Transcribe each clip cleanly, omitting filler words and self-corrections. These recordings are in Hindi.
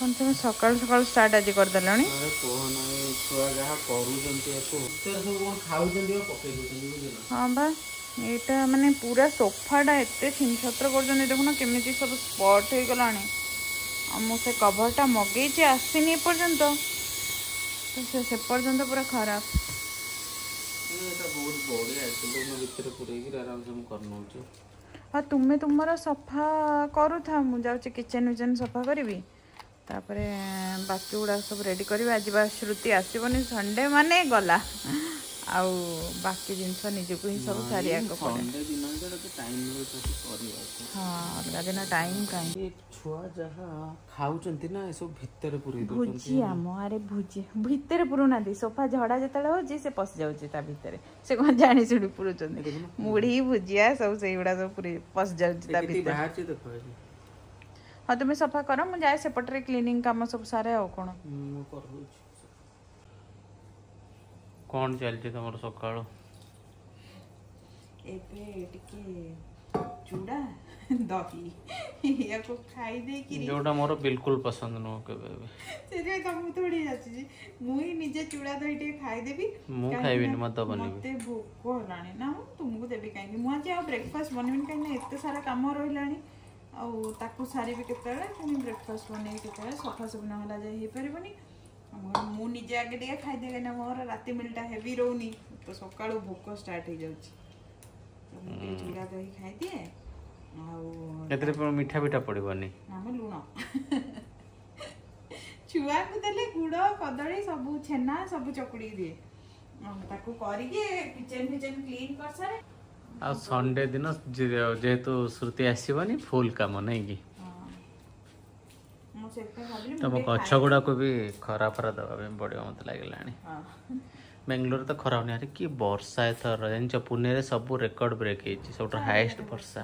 कौन तुम सकाल सकाल स्टार्ट आज करदेलाणी हाँ बा यहाँ मानने पूरा सोफाटा एत छीन छतर कर देखुन केमी सब स्पट हो गला मुझे कभरटा मगैचे आसनी एपर्यंत तो से पर्यंत पूरा खराब बहुत बढ़िया आराम से करनौछु हाँ तुम्हें तुम सफा करूथा मुझे किचेन विचेन सफा करी तापर बाकी गुड़ा सब रेडी करा आज बा श्रुति आसबनी संडे मान गला आउ बाकी जिनस निजक ही सब सारे हाँ अलग दिन टाइम कहीं छुआ जहाँ खाऊंट ना ये सब भितर पूरे भोजी आम आरे भोजी भितर पुरुना सोफा झड़ा जिते हो पशि जाऊँ भितर से कौन जाणी शुणी पुरुंच मुढ़ी भुजिया सब से गुड़ा सब पूरे पशि जाऊँ हाँ तुम्हें सफा कर मुझे जाए सेपटे क्लीनिंग काम सब सारे आ कौन कौन चलती तुम सका चूड़ा दही या को खाई दे कि जोटा मोर बिल्कुल पसंद न हो केबे सेरे तुम थोड़ी जाछि जी मुई निजे चूड़ा दही टे खाई देबी मु खाइबे न मत बनेबी मते भूख होलानी ना तुमको देबी काहे मु आज ब्रेकफास्ट बनबिन काहे ना एते सारा काम रोइलानी आ ताको सारी भी केतले तुम ब्रेकफास्ट बने केतले सफा सब न होला जे हे परबनी मु निजे आगे दे खाई देले ना मोर राती मिलटा हेवी रोनी तो सकाळो भूख स्टार्ट हो जाउछि मुते चूड़ा दही खाई दिए मीठा मीठा पड़े लुण छुआ को देले गुड़ कदली सब छेना सब चकुड़ी दिए ताको करिके किचन किचन क्लीन कर सारे आ संडे दिन जेहेतु श्रुति आसीबनी फुल काम नहीं की तुम गछ गुड़ा को भी खरा फरा दवा पड़ो मत लगे बेंगलोर तो खरा होनी कि वर्षा एथर जान पुणे सब रेकर्ड ब्रेक हो सब हाईएस्ट वर्षा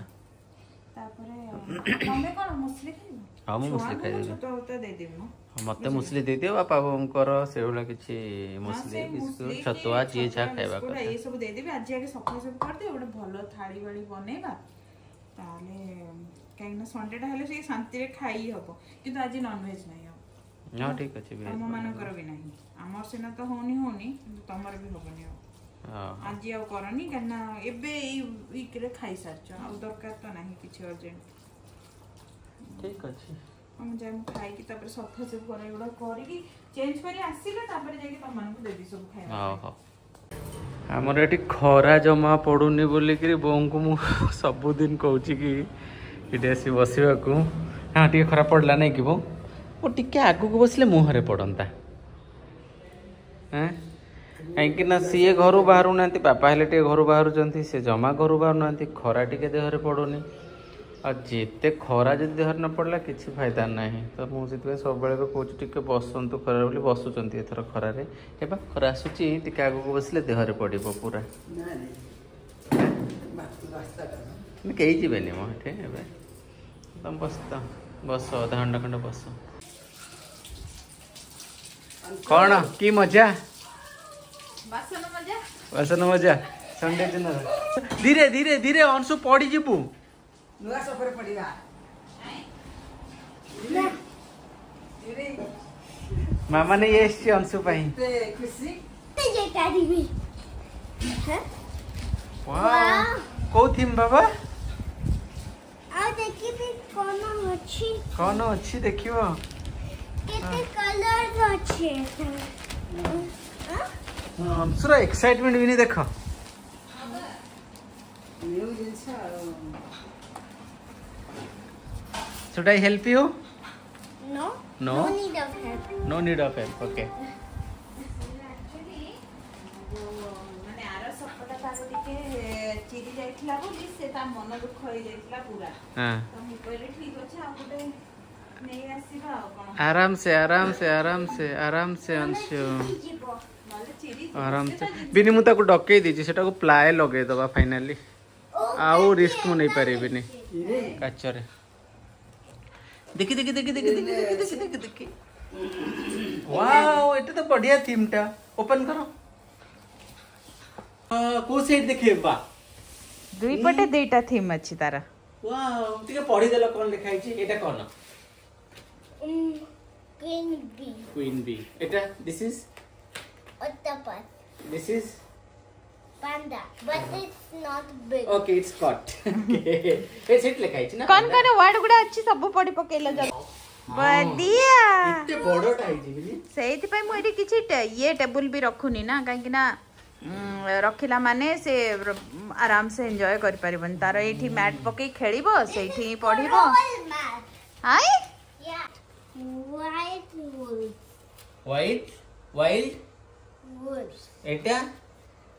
हाँ मुसली खाई मत मुसली दे दियो बापा बाबूंकर से होला किछि मुसली बिस्कुट छतुआ जे छा खाइबा को ए सब दे देबे आज आगे सफा सब कर दे ओडे भलो थाली वाली बनेबा ताले काइना संडे टा हेले से शांति रे खाई हबो किंतु आज नॉन वेज नै हबो ना ठीक अछि बे हम मान करबे नहीं हमर सेना तो होनी तमर भी होबो नै आज आउ करनी कना एबे ई वीक रे खाई सारछ आ दरकार तो नाही किछि अर्जेंट ठीक अछि हम जाम खाई कि तपर सफा से करे गुडा करी कि चेंज करी आसीले तपर जाके तमन को देबी सब खाई हां हां हमर एठी खरा जमा पडुनी बोली कि बों को मु सब दिन कहूची कि इडेसी बसिबा को हां टी खरा पडला नै कि बो ओ टिके आगु को बसले मुहरे पडंता हैं कहीं सीए घर बाहर ना बापा हेल्ले टे घर बाहर से जमा घर बाहर ना खरा टे देहरे पड़ूनी आ जिते खरा जो देहर न पड़ला कि फायदा ना तो मुझे सब बेले कौच टे बसतु खरा बोली बसुं एथर खरारे एबा खरा आसूची टे आग को बसले देहरे पड़े पूरा कहीं जीवे मोटे तुम बसता बस आधा घंटा खंड बस कौन कि मजा बासन मजा संडे दिन धीरे धीरे धीरे अंशु पड़ी जीव नुआ सफर पड़ीबा धीरे मामा ने ये छी अंशु पई ते खुशी ते जे तारीबी ह वाह को थीम बाबा आ देखि भी कोनो अच्छी देखिबो केते कलर अच्छे ह पूरा एक्साइटमेंट भी नहीं देखा Should I help you? No. No. No need of help. No need of help. Okay. Actually, माने आरो सपोटा ताको दिके चिरी जाइतला बोली से ता मन दुख होई जाइतला पूरा हां तो मु कहले ठीक अछि आ गोटे नै आसीबा कोन आराम से अंशु आराम से बिनी मुता को डके दीजी सेटा को प्लाय लगे दबा फाइनली आउ रिस्क मु नहीं पारे बिनी काचरे देखि वाओ एटा तो बढ़िया थीम टा ओपन करो को साइड देखिबा दुई पटे देटा थीम अछि तारा वाओ ठीक पढ़ी देला कोन लिखाइ छी एटा कोन Queen bee. Eta, this is? Octopus. This is? Panda. But it's not big. Okay, it's caught. Okay. It's it like it, na? कौन कौन वाड़ गुड़ा अच्छी सबू पड़ी पकेला जा। बढ़िया। इतने बड़ो टाइप जी। सही थी पर मुझे किसी ये टेबल भी रखूनी ना कहीं ना रखिला माने से आराम से एंजॉय कर परिबन तारो एठी मैट पके खेलिबो सेठी पढिबो हाय या व्हाइट वुल्फ वाइल्ड वुल्फ एटा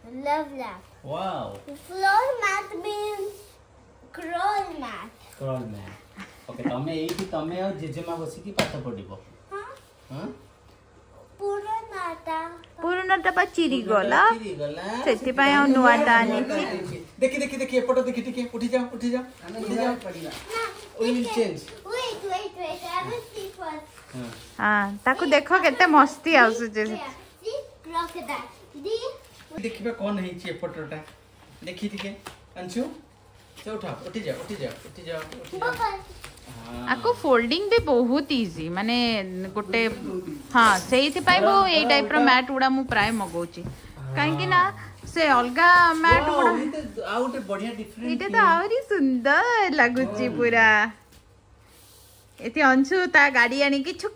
लवलैप wow floor mat means crawl mat okay तमे एठी तमे और जेजेमा बसी की पाठ पढिबो हां हां पुरनाटा पा चिरी गला सेति पाए नुआटा आनी छी देखि एपटो देखि ठीक उठी जा we will change wait I will see first हां ताको देखो केते मस्ती आउस जे देखिबा कोन हे छी एपटोटा देखि ठीक अंशु से उठी जा आको फोल्डिंग भी बहुत इजी माने गोटे हां सेहि पाई वो ए टाइप रो मैट उडा मु प्राय मगौची काहे कि ना से अलगा मैट उडा आउटे बढ़िया डिफरेंट इते तो आवरी सुंदर लागुची पूरा एति अंशु ता गाड़ी आनी की छुक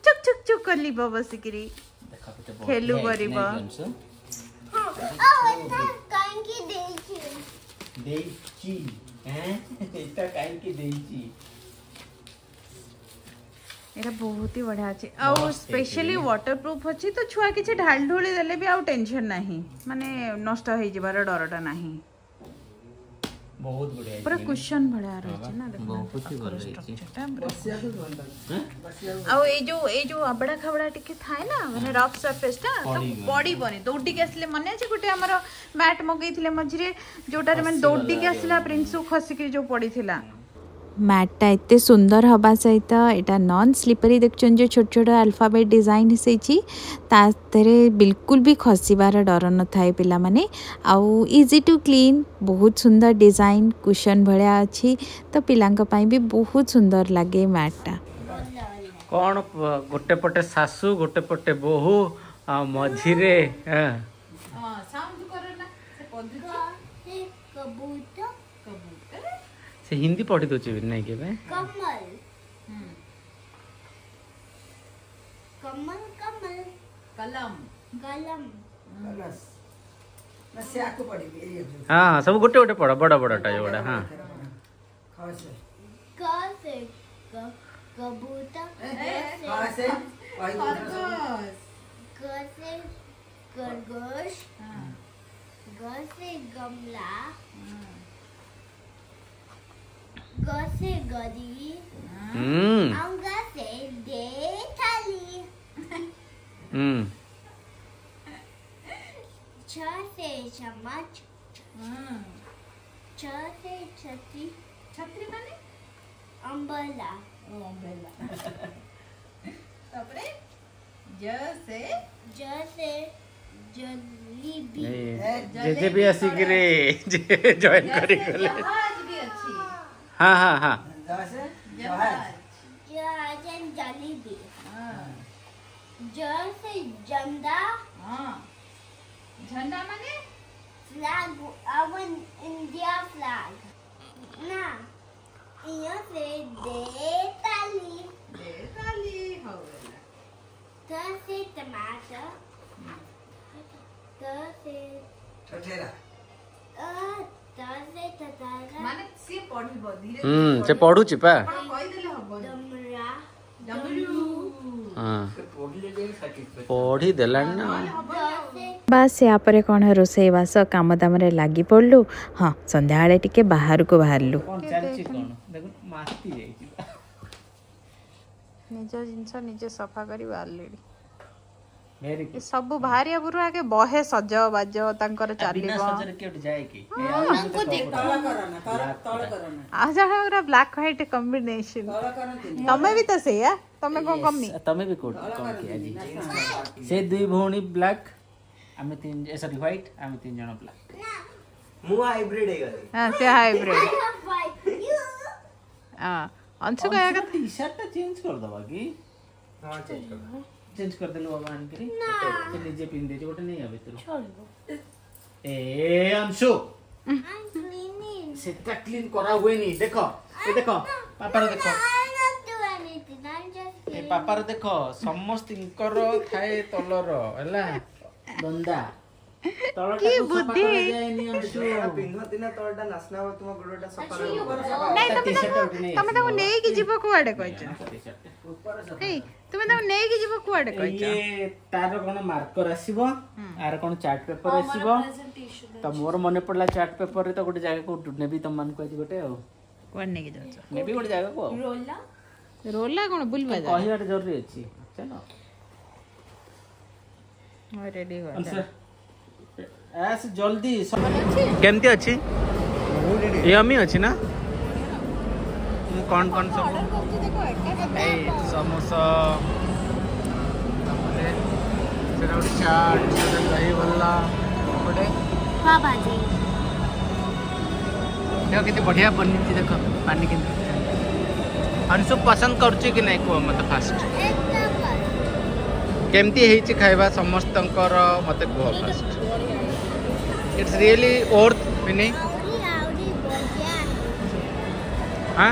छुक करली बबसिकरी देखा पते खेलु करबो हां ओटा काहे कि देईची हैं इता काहे कि देईची एरा बहुत ही बढ़िया अछि और स्पेशली वाटरप्रूफ अछि तो छुआ किछ ढाल ढोली देले भी आउ टेंशन नाही माने नष्ट होई जेबार डरटा नाही बहुत बढ़िया पर क्वेश्चन बढ़िया रहछि ना देखो बहुत ही बढ़िया अछि बसिया और ए जो अबड़ा खबड़ा टिके थाए ना माने रफ सरफेस ता तो बॉडी बने दौडी के असले माने जे गुटे हमर मैट मगई थिले मझिरे जोटा रे माने दौडी के असला प्रिंसु खसी के जो पड़ी थिला मैटा एत सुंदर हवा सहित एटा नॉन स्लीपरी देखुन जो छोट छोट अल्फाबेट डिजाइन होते बिल्कुल भी खसबार डर न थाए पिला माने आउ इजी टू क्लीन बहुत सुंदर डिजाइन कुशन भलिया अछि तो पिलांक पई भी बहुत सुंदर लगे मैटा कोन गोटे पटे सासु गोटे पटे बहु आ मझी रे हां साउंड करना से पद्धति कबूतर से हिंदी पढ़ी तो चाहिए नहीं के में कमल कलम कलस बस या को पढ़ी हां सब गोटे पढ़ा बड़ा टा जोड़ा हां क से कबूतर ग से खरगोश हां ग से गमला गसे गदी आंगा से दे थाली छतरी माने अंबला तबरे जसे जलेबी जलेबी ऐसी करे जॉइन करी गले हां जसे जहाज जलेबी हां जसे झंडा हां झंडा माने फ्लैग आवर इंडिया फ्लैग ना इया से दे ताली हो गया जसे टमाटर जसे ठठेरा माने से पढिबो धीरे से पढु छिपा अपन कहि देले हबो डमरू हां से पढिले जे सटिस्फाई पढि देला ना बस या परे कोन रोसई वास काम दाम रे लागि पडलु हां संध्या आले टिके बाहर को बाहरलु कोन चलछि कोन देखो माती जाई छिपा निज जिंस निज सफा करी ऑलरेडी सब भारिया बुरु आगे बहे सजो बाजो तंकर चालीबो बिना सजरे केट जाय की हमको देखो तळ करना आ जा पूरा ब्लैक व्हाइट कॉम्बिनेशन तळ करन तमे भी त से या तमे को कमी तमे भी कोड कम किया जी से दुई भौणी ब्लैक आमे तीन सॉरी व्हाइट आमे तीन जण ब्लैक मु हाइब्रिड हे गले हां से हाइब्रिड हां अंशु का टी-शर्ट चेंज कर दवा की हां चेंज कर देलो बाबा आंकरी ना निजे पिन दे गोटे नहीं आबे तो चलबो ए अंशु क्लीन सेटा क्लीन करा हुए नहीं देखो ये देखो पापा रे देखो ए पापा रे देखो समस्त इनकर थाए तलर हला बंदा तलटा तो सफा कर जाए नहीं अंशु पिंधा दिना तलटा नासना हो तुम गोडटा सफा नहीं तुम तो नहीं कि जीव कोआडे कहछ ए तुम तो नहीं कि जीव कोआडे कहछ ये तार कोन मार्कर आसीबो आर कोन चार्ट पेपर आसीबो त मोर मने पडला चार्ट पेपर रे त गोटे जागा को नेबी तुम मान कहछ गोटे आ कोन ने कि जाछ नेबी गोटे जागा को रोला रोला कोन बुलबा जा कहियाट जरूरी अछि चलो हो रेडी हो अंशु ऐसे जल्दी केमती अच्छी यमी अच्छी ना कौन कौन सब समोसा चाट दही भल्ला गोटे देखो कितने बढ़िया बनी देखो पानी के अंशु पसंद करुच्ची कि नहीं कह मत फास्ट केमती है खाइबा समस्त मत कह फास्ट इट्स रियली वर्थ विनी हां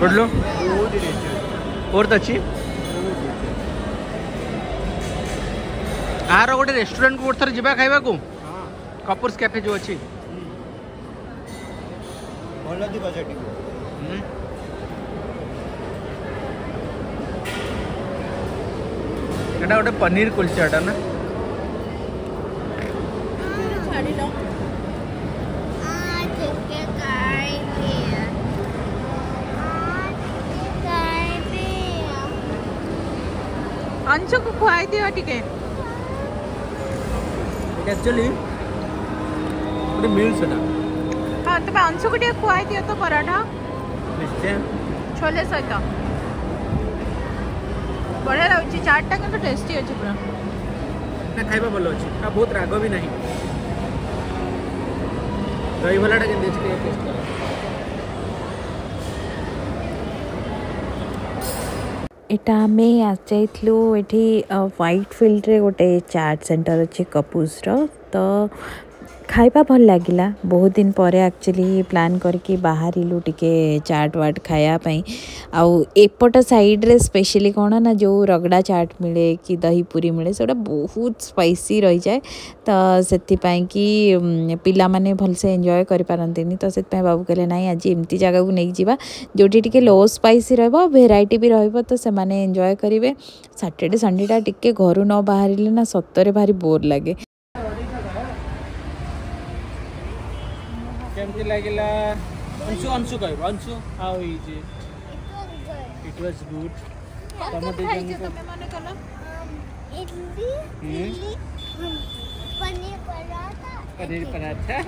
बोलो वर्थ अच्छी आरो गोटे रेस्टोरेंट को थर जिबा खाइबा को हां कपूर्स कैफे जो अच्छी बोल दी बजट एटा गोटे पनीर कुलचाटा ना अंशु को खुआई दियो टिके एक्चुअली गोटे मील सेटा हां तबे अंशु को टिके खुआई दियो तो पराठा निश्चय छोले सहित बढ़िया लाउची चाटटा के तो टेस्टी अछि पूरा ना खाइबा भलो अछि आ बहुत रागो भी नहीं दही भल्लाटा के देख के टेस्ट कर एटा आमे आ जाइतलु एठी व्हाइट फील्ड रे गोटे चाट सेंटर अछि कपूस रो तो खाइबा भल लागिला बहुत दिन पर एक्चुअली प्लान करके बाहर इलु टिके चाट वाट खाया पई आ एपट साइड रे स्पेशली कोन ना जो रगड़ा चाट मिले कि दही पूरी मिले सेटा बहुत स्पाइसी रही जाए तो सेति पई कि पिला माने भल से एन्जॉय करि पारंतिनी तो सेति पई बाबू कहले नाही आज एम्ति जगह को नेक जीवा जोटी टिके लो स्पाइसी रहबो वैरायटी भी रहबो तो से माने एन्जॉय करिवे सैटरडे संडेटा टिके घरु न बाहरिले ना सत्तरे भारी बोर लागे केमती लागिला अंशु अंशु कहबो Anshu how is it was good टमाटर जन तमे माने कला idli paneer paratha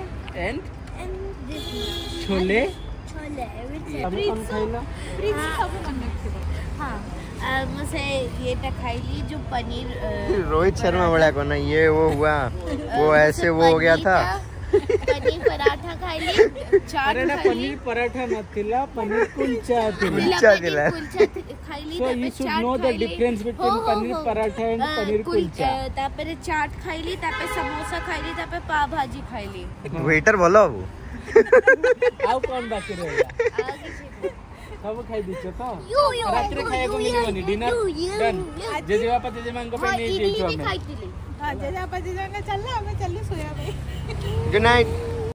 and this chole chole everything prince सब कनेक्ट है हां मैं से येटा खाई ली जो पनीर रोहित शर्मा वाला को ना ये वो हुआ वो ऐसे वो हो गया था पनीर पराठा खाई ली चाट अरे ना पनीर पराठा न थिला पनीर कुलचा थिला खाई ली तबे chaat know the difference between paneer paratha and paneer kulcha तापरे चाट खाई ली तापे समोसा खाई ली तापे पाव भाजी खाई ली वेटर बोलो अब आउ कोन बाकी रहेला सब खाई दिछो तो रात रे खाए को मिलबोनी डिनर डन जे जे बापा जे मां को पे नहीं जे जो हमें हां जे बापा जे जाने चलला हमें चलले सोया भाई गुड नाइट।